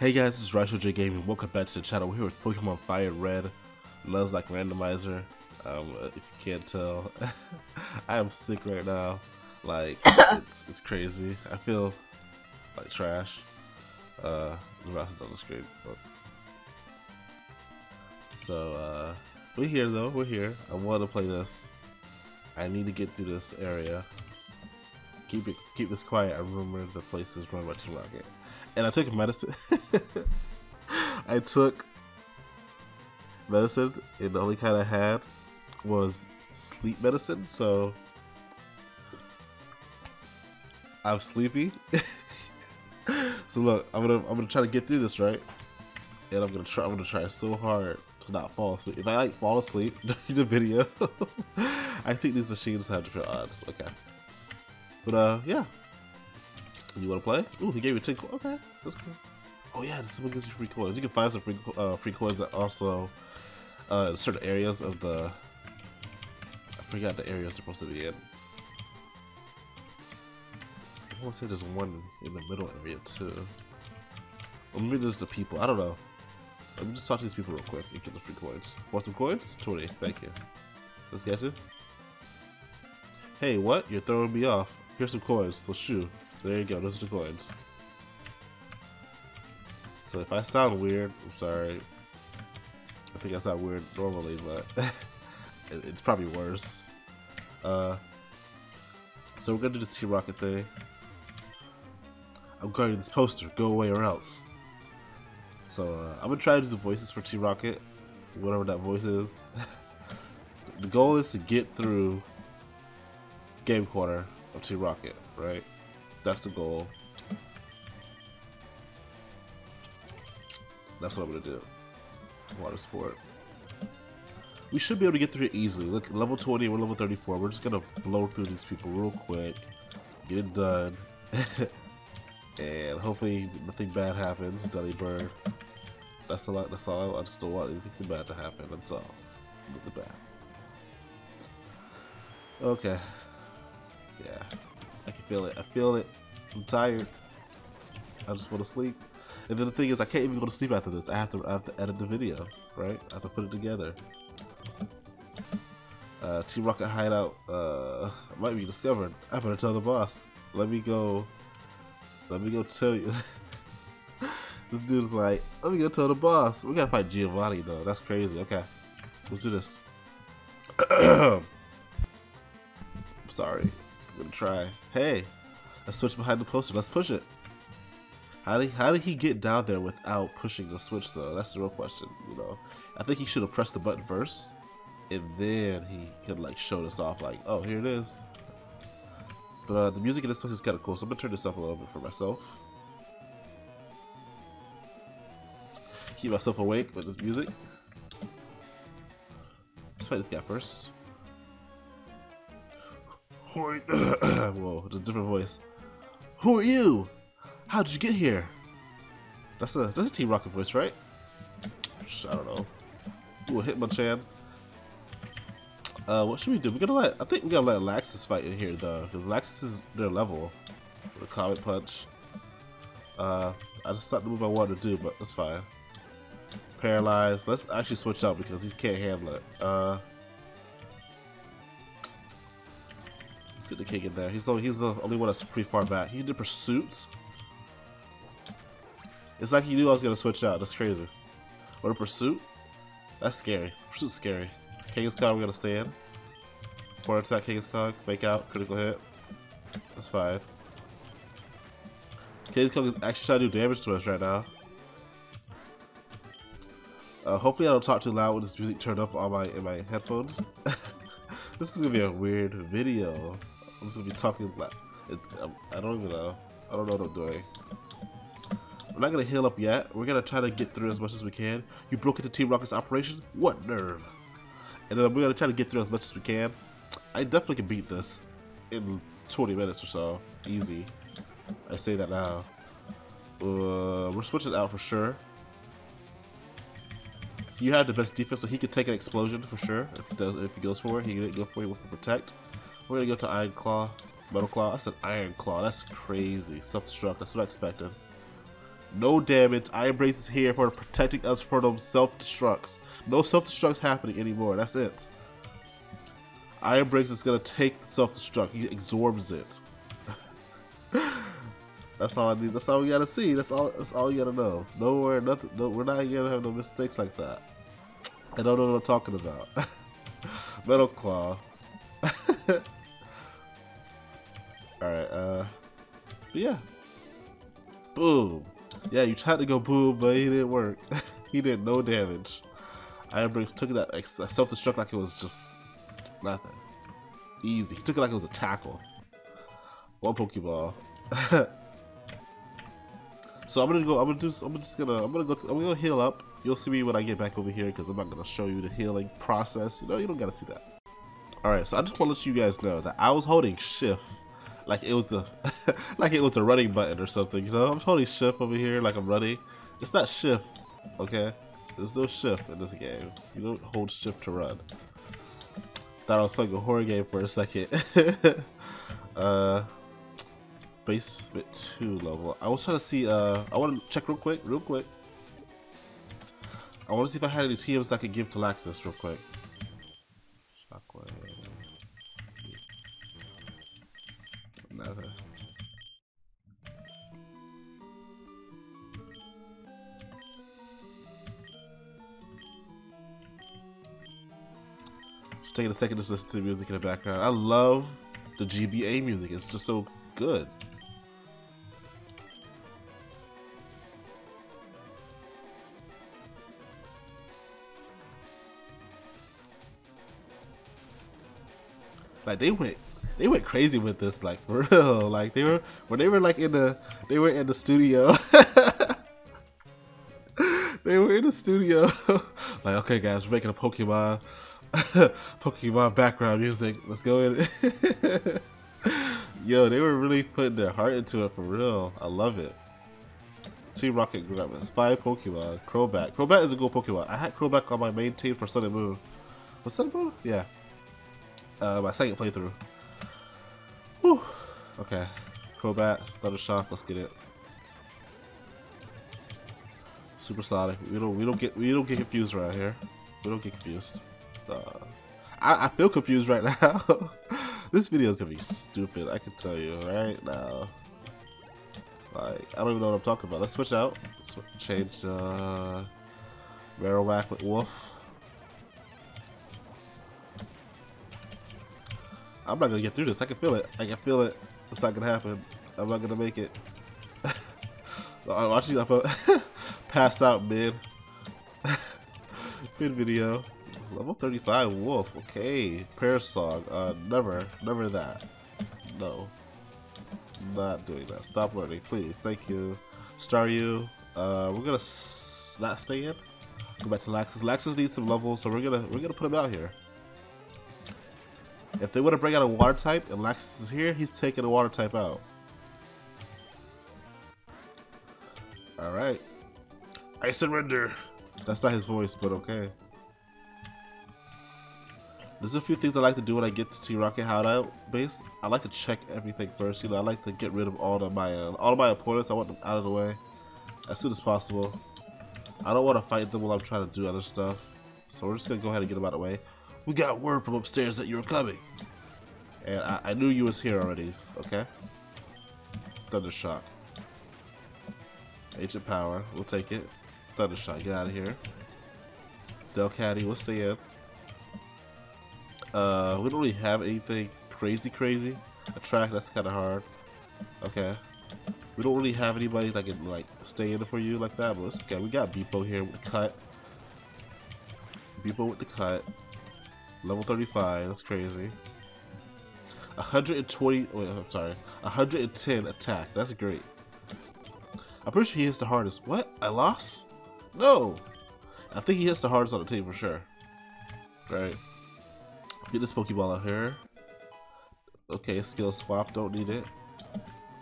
Hey guys, this is RyshouJ Gaming. Welcome back to the channel. We're here with Pokemon Fire Red, Nuzlocke Randomizer. If you can't tell, I am sick right now. Like it's crazy. I feel like trash. The mouse is on the screen. So we're here though. We're here. I want to play this. I need to get through this area. Keep this quiet. I remember the places run by Team Rocket. And I took medicine. I took medicine, and the only kind I had was sleep medicine, so I'm sleepy. So look, I'm gonna try to get through this, right? And I'm gonna try so hard to not fall asleep. If I like fall asleep during the video, I think these machines have different odds. Okay, but yeah. You want to play? Ooh, he gave me 10 coins. Okay, that's cool. Oh yeah, someone gives you free coins. You can find some free coins that also certain areas of the... I forgot the area is supposed to be in. I want to say there's one in the middle area too. Or maybe there's the people. I don't know. Let me just talk to these people real quick and get the free coins. Want some coins? 20. Thank you. Let's get it. Hey, what? You're throwing me off. Here's some coins. So shoo. There you go, those are the coins. So if I sound weird, I'm sorry. I think I sound weird normally, but it's probably worse. So we're gonna do this Team Rocket thing. I'm guarding this poster, go away or else. So I'm gonna try to do the voices for Team Rocket, whatever that voice is. The goal is to get through Game Corner of Team Rocket, right? That's the goal. That's what I'm gonna do. Water sport. We should be able to get through it easily. Look, level 20, we're level 34. We're just gonna blow through these people real quick. Get it done. And hopefully nothing bad happens. Delibird. That's a lot, that's all. I just don't want anything bad to happen. That's all. Nothing bad. Okay. Yeah. I can feel it. I feel it. I'm tired. I just want to sleep. And then the thing is, I can't even go to sleep after this. I have to edit the video, right? I have to put it together. Team Rocket hideout might be discovered. I better tell the boss. Let me go tell you. This dude's like, let me go tell the boss. We gotta fight Giovanni though. That's crazy. Okay, let's do this. I'm sorry. Gonna try. Hey, a switch behind the poster. Let's push it. How did he get down there without pushing the switch though? That's the real question. You know, I think he should have pressed the button first, and then he could like show this off. Like, oh, here it is. But the music in this place is kind of cool, so I'm gonna turn this up a little bit for myself. Keep myself awake with this music. Let's fight this guy first. Whoa, it's a different voice. Who are you? How did you get here? That's a Team Rocket voice, right? I don't know. Ooh, Hitmonchan. What should we do? I think we gotta let Laxus fight in here though, because Laxus is their level. With a Comet Punch. I just thought the move I wanted to do, but that's fine. Paralyzed. Let's actually switch out because he can't handle it. Get the King in there. He's the only one that's pretty far back. He did pursuits. It's like he knew I was gonna switch out. That's crazy. What a pursuit? That's scary. Pursuit's scary. King is cog. We're gonna stay in. Quarter attack. King is cog. Fake out. Critical hit. That's fine. King is cog is actually trying to do damage to us right now. Hopefully I don't talk too loud with this music turned up on in my headphones. This is gonna be a weird video. I'm just gonna be talking like it's. I don't even know. I don't know what I'm doing. We're not gonna heal up yet. We're gonna try to get through as much as we can. You broke into Team Rocket's operation? What nerve! And then we're gonna try to get through as much as we can. I definitely can beat this in 20 minutes or so. Easy. I say that now. We're switching out for sure. You have the best defense, so he could take an explosion for sure. If he goes for it, he can go for it with protect. We're gonna go to Iron Claw, Metal Claw. I said Iron Claw. That's crazy. Self-destruct. That's what I expected. No damage. Iron Brace is here for protecting us from self-destructs. No self-destructs happening anymore. That's it. Iron Brace is going to take self-destruct. He absorbs it. That's all I need. That's all we got to see. That's all you got to know. Nowhere, nothing. No, we're not going to have no mistakes like that. I don't know what I'm talking about. Metal Claw. Alright, yeah. Boom. Yeah, you tried to go boom, but he didn't work. He did no damage. Iron Brace took that self-destruct like it was just nothing. Easy. He took it like it was a tackle. One Pokeball. So I'm gonna heal up. You'll see me when I get back over here because I'm not gonna show you the healing process. You know, you don't gotta see that. Alright, so I just wanna let you guys know that I was holding shift. Like it was a like it was a running button or something, you know? I'm holding shift over here like I'm running. It's not shift, okay? There's no shift in this game. You don't hold shift to run. Thought I was playing a horror game for a second. Basement 2 level. I was trying to see, I wanna check real quick. I wanna see if I had any TMs I could give to Laxus real quick. Shockwave. Nothing. Just taking a second to listen to the music in the background. I love the GBA music. It's just so good. Like they went crazy with this, like for real. Like they were in the studio. They were in the studio. Like, okay guys, we're making a Pokemon background music. Let's go in. Yo, they were really putting their heart into it for real. I love it. Team Rocket grew up with 5 Pokemon. Crobat. Crobat is a good Pokemon. I had Crobat on my main team for Sun and Moon. Was Sun and Moon? Yeah. My second playthrough. Whew. Okay. Crobat, Thundershock, let's get it. Supersonic. We don't get confused right here. We don't get confused. I feel confused right now. This video is gonna be stupid, I can tell you right now. Like, I don't even know what I'm talking about. Let's switch out. Let's change Merowak with Wolf. I'm not gonna get through this. I can feel it. I can feel it. It's not gonna happen. I'm not gonna make it. I'm watching. I pass out mid. Mid video. Level 35 Wolf. Okay. Prayer song. Never that. No. Not doing that. Stop learning, please. Thank you. Staryu. We're gonna not stay in. Go back to Laxus. Laxus needs some levels, so we're gonna put him out here. If they want to bring out a water type and Laxus is here, he's taking a water type out. Alright. I surrender. That's not his voice, but okay. There's a few things I like to do when I get to T-Rocket hideout base. I like to check everything first, you know. I like to get rid of all of my opponents. I want them out of the way as soon as possible. I don't want to fight them while I'm trying to do other stuff. So we're just going to go ahead and get them out of the way. We got word from upstairs that you were coming. And I knew you was here already, okay? Thundershock. Ancient Power, we'll take it. Thundershock, get out of here. Delcaddy, we'll stay in. We don't really have anything crazy. Attract, that's kinda hard. Okay. We don't really have anybody that can like stay in for you like that, but it's okay. We got Beepo here with the cut. Beepo with the cut. Level 35, that's crazy. 120, wait, I'm sorry. 110 attack, that's great. I'm pretty sure he hits the hardest. What? I lost? No! I think he hits the hardest on the team for sure. Right. Let's get this Pokeball out here. Okay, skill swap, don't need it.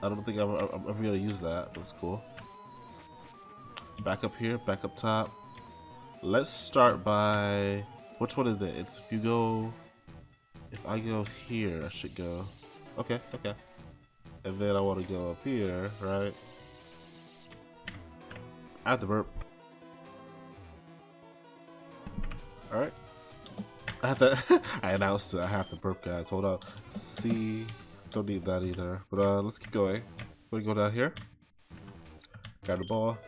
I don't think I'm ever gonna use that, but it's cool. Back up here, back up top. Let's start by... Which one is it? It's if you go... If I go here, I should go... Okay. And then I want to go up here, right? I have to burp. Alright. I have to I announced it. I have to burp, guys. Hold on. See, don't need that either. But let's keep going. We're gonna go down here. Got a ball.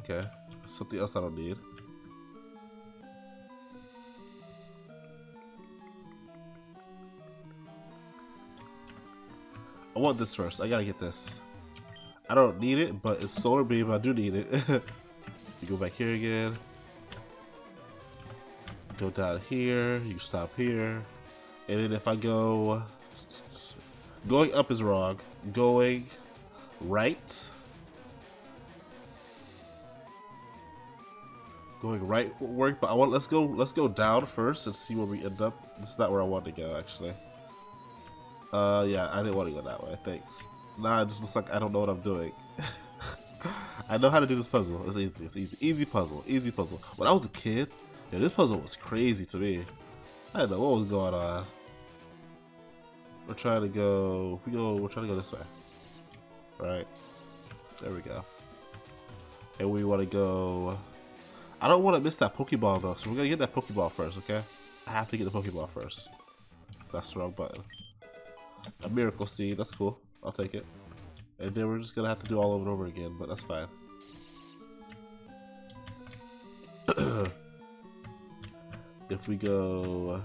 Okay. Something else I don't need. I want this first. I gotta get this. I don't need it, but it's Solar Beam. I do need it. You go back here again. Go down here. You stop here. And then if I go... Going up is wrong. Going right. Going right will work, but I want... Let's go down first and see where we end up. This is not where I want to go, actually. Yeah, I didn't want to go that way, thanks. Nah, it just looks like I don't know what I'm doing. I know how to do this puzzle. It's easy, Easy puzzle, When I was a kid, yeah, this puzzle was crazy to me. I didn't know what was going on. We're trying to go, we're trying to go this way. Right, there we go. And we want to go, I don't want to miss that Pokeball though, so we're going to get that Pokeball first, okay? I have to get the Pokeball first. That's the wrong button. A Miracle Seed, that's cool. I'll take it. And then we're just gonna have to do all over and over again, but that's fine. If we go...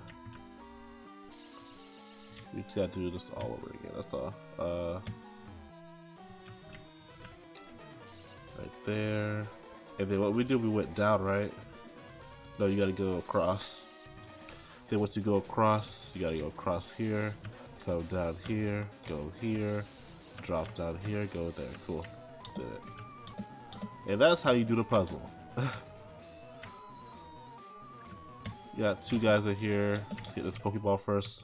We just gotta do this all over again, that's all. Right there. And then what we did, we went down, right? No, you gotta go across. Then once you go across, you gotta go across here. Go down here, go here, drop down here, go there. Cool. Did it. And that's how you do the puzzle. You got two guys in here. Let's get this Pokeball first.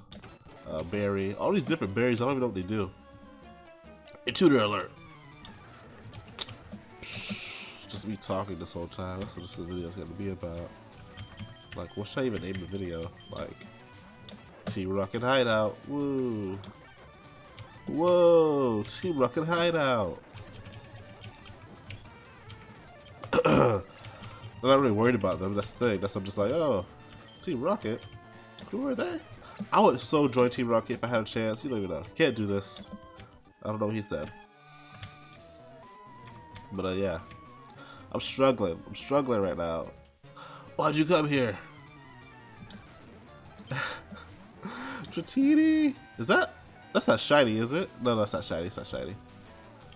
Berry. All these different berries, I don't even know what they do. Intruder alert! Just me talking this whole time. That's what this video's gonna be about. Like, what should I even name the video? Like... Team Rocket Hideout. Woo. Whoa. Team Rocket Hideout. I'm not really worried about them. That's the thing. That's I'm just like, oh, Team Rocket. Who are they? I would so join Team Rocket if I had a chance. You don't even know. Can't do this. I don't know what he said. But yeah. I'm struggling. I'm struggling right now. Why'd you come here? Dratini? Is that? That's not shiny, is it? No, that's not shiny. It's not shiny.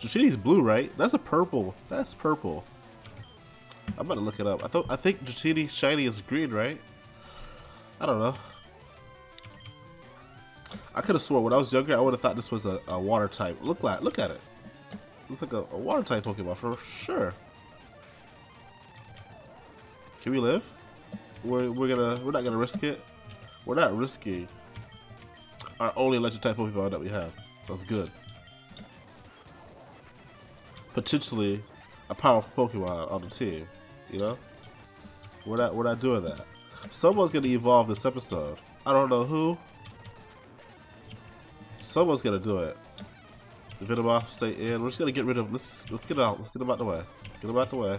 Dratini's blue, right? That's a purple. That's purple. I'm about to look it up. I think Dratini shiny is green, right? I don't know. I could have sworn when I was younger I would have thought this was a water type. Look at it. Looks like a water type Pokemon for sure. Can we live? We're not gonna risk it. We're not risking our only electric type Pokemon that we have. That's good. Potentially a powerful Pokemon on the team. You know? We're not doing that. Someone's gonna evolve this episode. I don't know who. Someone's gonna do it. Venomoth, stay in. We're just gonna get rid of let's get out. Let's get him out the way. Get him out the way.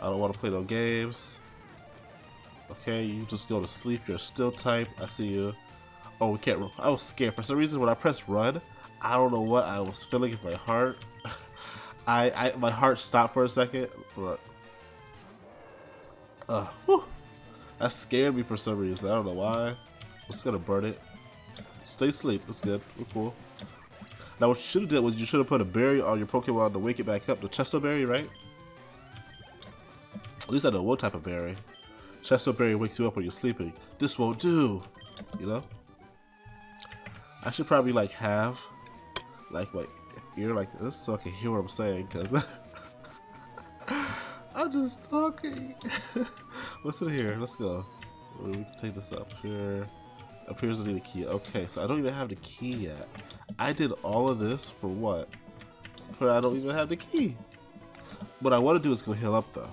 I don't wanna play no games. Okay, you just go to sleep, you're still type. I see you. Oh, we can't run. I was scared. For some reason, when I pressed run, I don't know what I was feeling in my heart. My heart stopped for a second. Look. Whew. That scared me for some reason. I don't know why. I'm just gonna burn it. Stay asleep. That's good. We're cool. Now, what you should have done was you should have put a berry on your Pokemon to wake it back up. The Chesto Berry, right? At least I know what type of berry. Chesto Berry wakes you up when you're sleeping. This won't do. You know? I should probably like have like my ear like this so I can hear what I'm saying because I'm just talking. What's in here? Let's go. We can take this up here. Appears to need a key. Okay, so I don't even have the key yet. I did all of this for what? But I don't even have the key. What I want to do is go heal up though.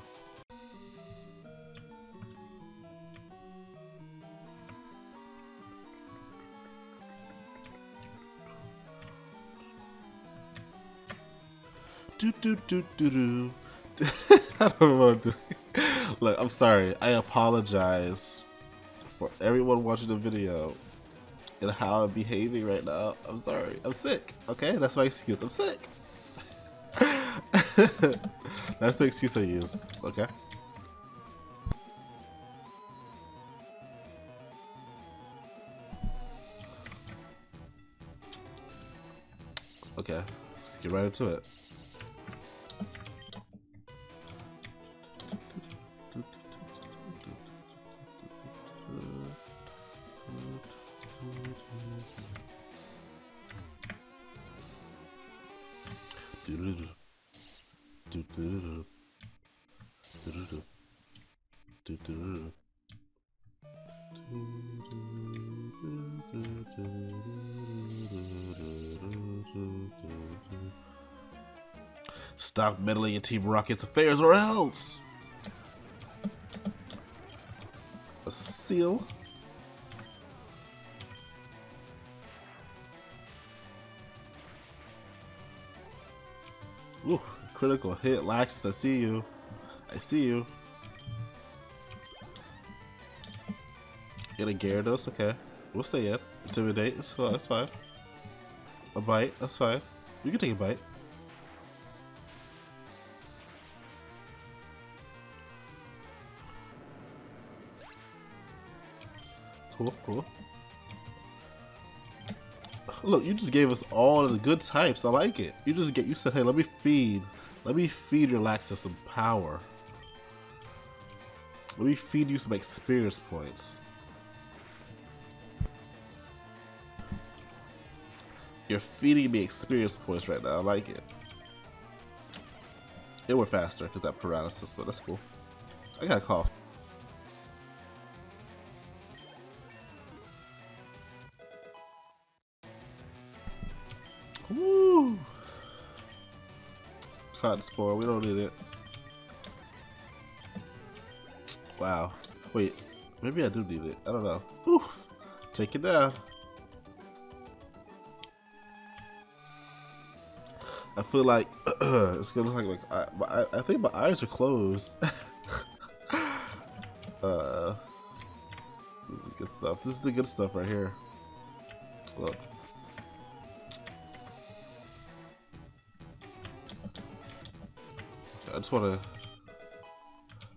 Do-do-do-do-do. I don't want to do it. Look, I'm sorry. I apologize for everyone watching the video and how I'm behaving right now. I'm sorry. I'm sick. Okay? That's my excuse. I'm sick. That's the excuse I use. Okay? Okay. Let's get right into it. Stop meddling in Team Rocket's affairs or else! A seal? Ooh, critical hit, Laxus, I see you. I see you. Get a Gyarados, okay. We'll stay in. Intimidate, that's fine. A bite, that's fine. You can take a bite. Cool, cool. Look, you just gave us all the good types. I like it. You said, hey, let me feed your Laxus some power. Let me feed you some experience points. You're feeding me experience points right now. I like it. It went faster because that paralysis, but that's cool. I got a cough. Woo! Cotton spore, we don't need it. Wow. Wait, maybe I do need it. I don't know. Oof! Take it down. I feel like it's gonna look like I think my eyes are closed. This is good stuff. This is the good stuff right here. Look. I just want to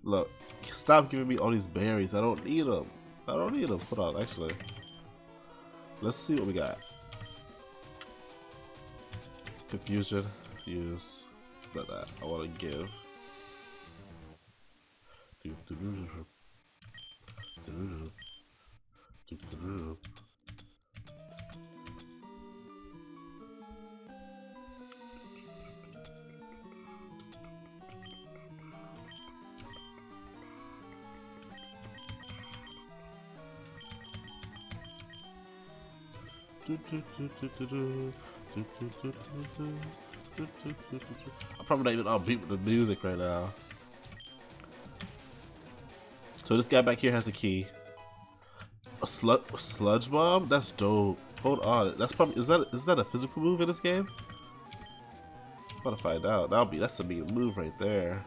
look. Stop giving me all these berries. I don't need them. I don't need them. Hold on, actually. Let's see what we got. Confusion. Use. Not that. I want to give. I'm probably not even on beat with the music right now. So this guy back here has a key. A sludge bomb? That's dope. Hold on, that's probably is that a physical move in this game? I'm about to find out. That's a mean move right there.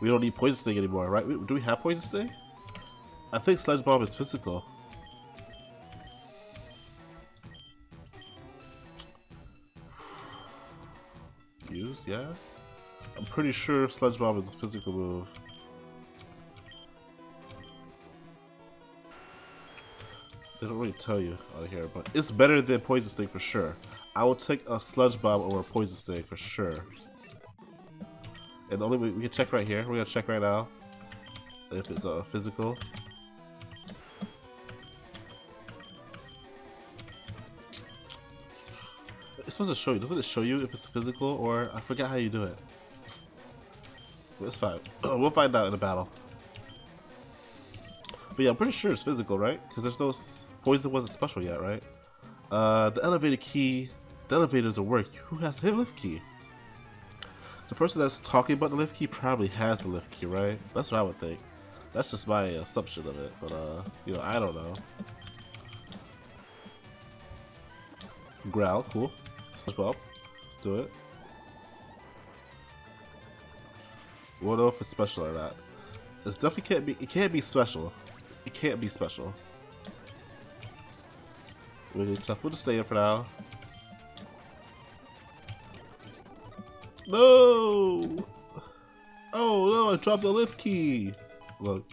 We don't need Poison Sting anymore, right? Do we have Poison Sting? I think Sludge Bomb is physical. Yeah, I'm pretty sure Sludge Bomb is a physical move. They don't really tell you out here, but it's better than Poison Sting for sure. I will take a Sludge Bomb over a Poison Sting for sure. And the only way we can check right here. We're gonna check right now if it's a physical. It's supposed to show you. Doesn't it show you if it's physical or I forgot how you do it? It's fine. We'll find out in the battle. But yeah, I'm pretty sure it's physical, right? Because there's no poison wasn't special yet, right? The elevator key. The elevator doesn't work. Who has the lift key? The person that's talking about the lift key probably has the lift key, right? That's what I would think. That's just my assumption of it. But you know, I don't know. Growl, cool. Sludge Bomb. Let's do it. What if it's special like that? It's definitely can't be. It can't be special. It can't be special. Really tough. We'll just stay in for now. No! Oh no! I dropped the lift key. Look,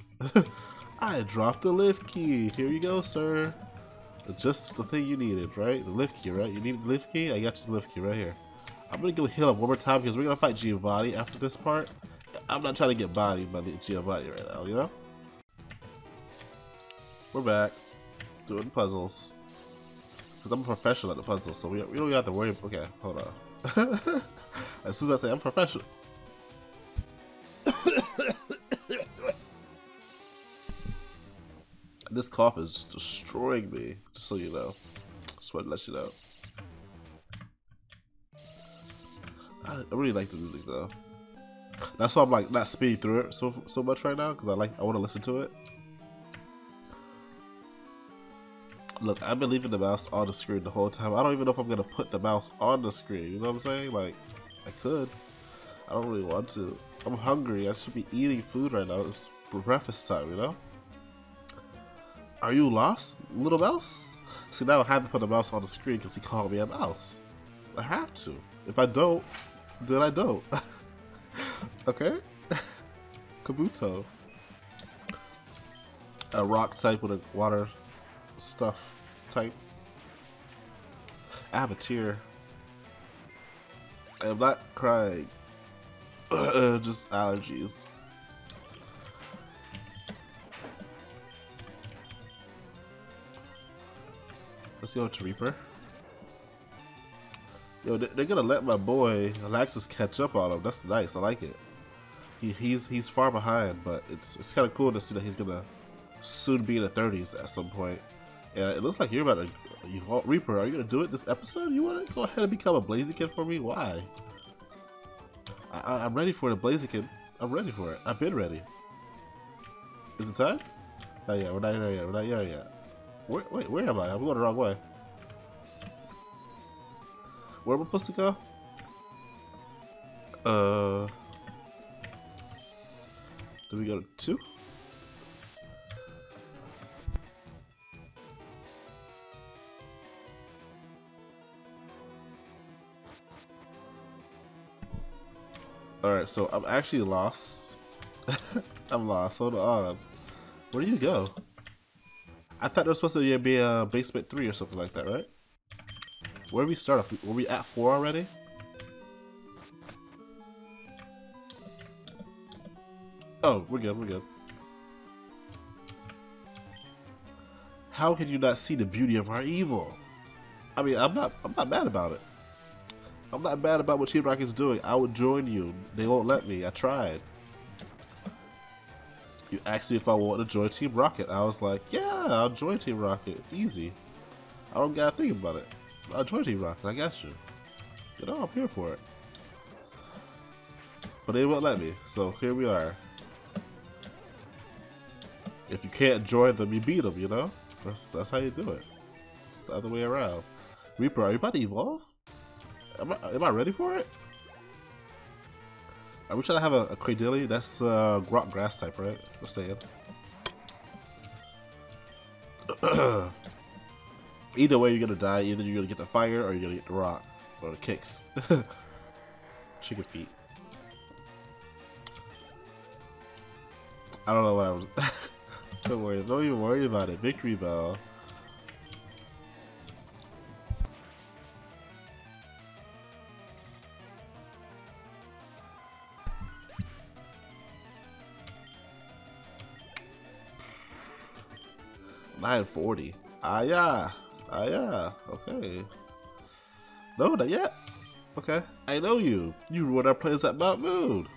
I dropped the lift key. Here you go, sir. Just the thing you needed, right? The lift key, right? You need the lift key. I got you the lift key right here. I'm gonna go heal up one more time because we're gonna fight Giovanni after this part. I'm not trying to get bodied by the Giovanni right now, you know? We're back. Doing puzzles. Because I'm a professional at the puzzle, so we don't have to worry. Okay, hold on. As soon as I say I'm professional. This cough is just destroying me, just so you know. Just wanted to let you know. I really like the music though. That's why I'm like not speeding through it so much right now, because I want to listen to it. Look, I've been leaving the mouse on the screen the whole time. I don't even know if I'm gonna put the mouse on the screen. You know what I'm saying? Like, I could. I don't really want to. I'm hungry. I should be eating food right now. It's breakfast time, you know. Are you lost, little mouse? See, now I have to put a mouse on the screen because he called me a mouse. I have to. If I don't, then I don't. Okay? Kabuto. A rock type with a water stuff type. I have a tear. I'm not crying. Just allergies. Let's go to Reaper. Yo, they're gonna let my boy Laxus catch up on him. That's nice. I like it. He's far behind, but it's kind of cool to see that he's gonna soon be in the 30s at some point. And it looks like you're about to Reaper. Are you gonna do it this episode? You wanna go ahead and become a Blaziken for me? Why? I'm ready for the Blaziken. I'm ready for it. I've been ready. Is it time? Oh yeah, we're not here yet. We're not here yet. Wait, where am I? I'm going the wrong way. Where am I supposed to go? Do we go to 2? Alright, so I'm actually lost. I'm lost. Hold on. Where do you go? I thought there was supposed to be a basement 3 or something like that, right? Where did we start off? Were we at 4 already? Oh, we're good, we're good. How can you not see the beauty of our evil? I mean, I'm not mad about it. I'm not mad about what Team Rocket's doing. I would join you. They won't let me. I tried. You asked me if I wanted to join Team Rocket. I was like, yeah, I'll join Team Rocket. Easy. I don't gotta think about it. I'll join Team Rocket. I got you. You know, I'm here for it. But they won't let me. So here we are. If you can't join them, you beat them, you know? That's how you do it. It's the other way around. Reaper, are you about to evolve? Am I ready for it? Are we trying to have a Cradilly? That's rock grass type, right? We're staying. Either way, you're gonna die. Either you're gonna get the fire, or you're gonna get the rock, or the kicks. Chicken feet. I don't know what I was. Don't worry. Don't even worry about it. Victory bell. $9.40. Ah yeah, ah yeah. Okay. No, not yet. Okay. I know you. You ruined our plans at Mount Moon.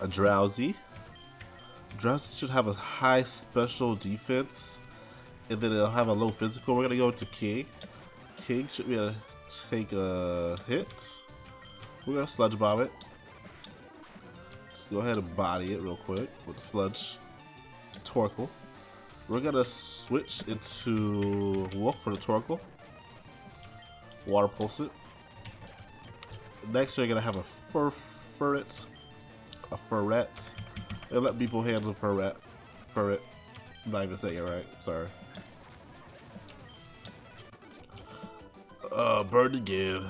A drowsy. Drowsy should have a high special defense, and then it'll have a low physical. We're gonna go to King. King should be able to take a hit. We're gonna sludge bomb it. Just go ahead and body it real quick with the sludge. Torkoal. We're gonna switch into Wolf for the Torkoal. Water pulse it. Next, we're gonna have a for Furret. A Furret. They let people handle Furret. Furret. I'm not even saying it right. Sorry. Bird again.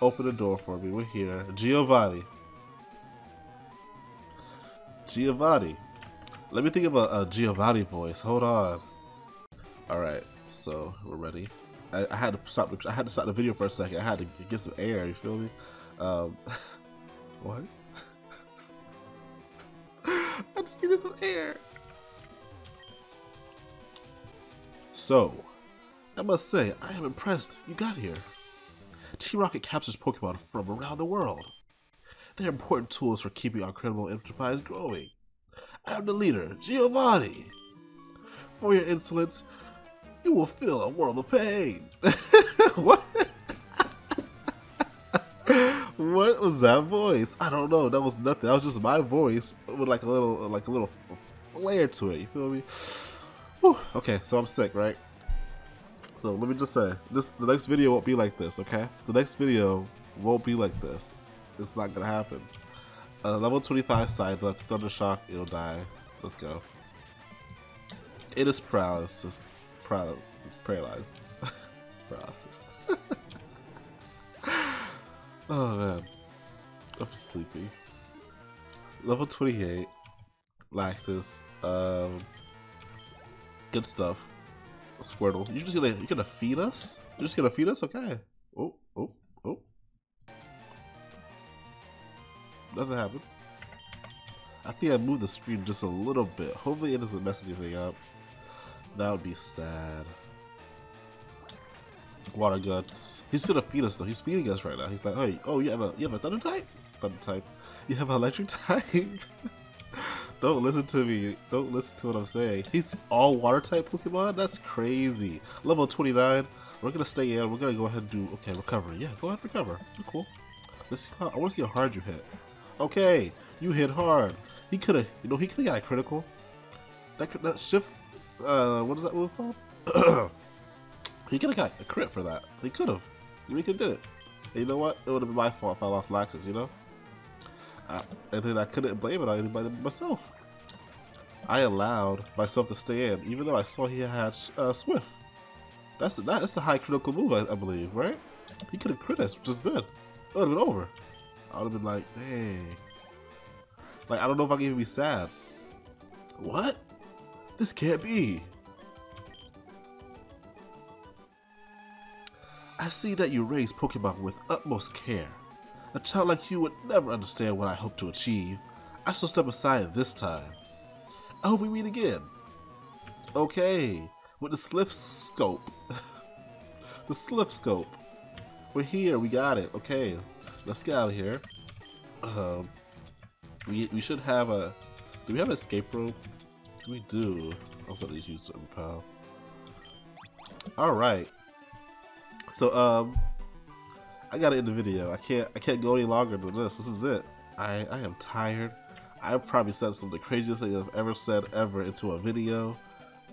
Open the door for me. We're here. Giovanni. Giovanni. Let me think of a Giovanni voice. Hold on. Alright, so we're ready. I had to stop the video for a second. I had to get some air, you feel me? What? I just needed some air. So I must say, I am impressed you got here. Team Rocket captures Pokemon from around the world. They are important tools for keeping our criminal enterprise growing. I am the leader, Giovanni. For your insolence, you will feel a world of pain. What? What was that voice? I don't know. That was nothing. That was just my voice with like a little flair to it. You feel me? Whew. Okay, so I'm sick, right? So let me just say, the next video won't be like this, okay? The next video won't be like this. It's not gonna happen. Level 25 side left, Thundershock, it'll die. Let's go. It is paralysis. It's paralyzed. It's paralysis. Oh man. I'm sleepy. Level 28. Laxus. Good stuff. Squirtle, you're gonna feed us? You're just gonna feed us? Okay. Oh, oh, oh. Nothing happened. I think I moved the screen just a little bit. Hopefully it doesn't mess anything up. That would be sad. Water gun. He's gonna feed us though. He's feeding us right now. He's like, hey, oh, you have a thunder type? Thunder type. You have an electric type? Don't listen to me. Don't listen to what I'm saying. He's all water type Pokemon? That's crazy. Level 29. We're going to stay in. We're going to go ahead and do... Okay, recovery. Yeah, go ahead and recover. You're cool. Let's see how, I want to see how hard you hit. Okay, you hit hard. He could have... You know, he could have got a critical. That shift... what is that move called? He could have got a crit for that. He could have. He could have did it. And you know what? It would have been my fault if I lost Laxus, you know? And then I couldn't blame it on anybody but myself. I allowed myself to stay in, even though I saw he had Swift. That's a high critical move, I believe, right? He could have crit us just then. It would have been over. I would have been like, dang. Like, I don't know if I can even be sad. What? This can't be. I see that you raise Pokemon with utmost care. A child like you would never understand what I hope to achieve. I shall step aside this time. I hope we meet again. Okay, with the Slith Scope. The Slith Scope. We're here, we got it. Okay, let's get out of here. We should have a... Do we have an escape room? We do. I was going to use something, pal. Alright. So, I gotta end the video. I can't go any longer than this. This is it. I am tired. I've probably said some of the craziest things I've ever said ever into a video.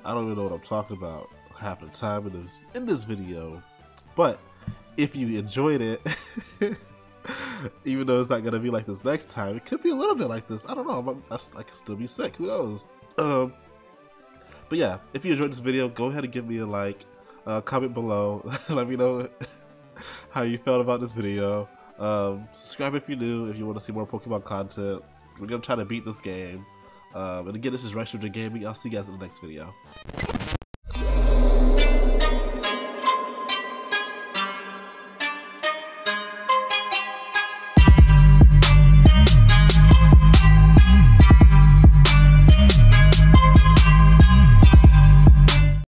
I don't even know what I'm talking about half the time in this video. But if you enjoyed it, even though it's not gonna be like this next time, it could be a little bit like this. I don't know. I could still be sick. Who knows? But yeah, if you enjoyed this video, go ahead and give me a like. Comment below. Let me know how you felt about this video. Subscribe if you're new, if you want to see more Pokemon content. We're gonna try to beat this game. And again, this is RyshouJ Gaming. I'll see you guys in the next video.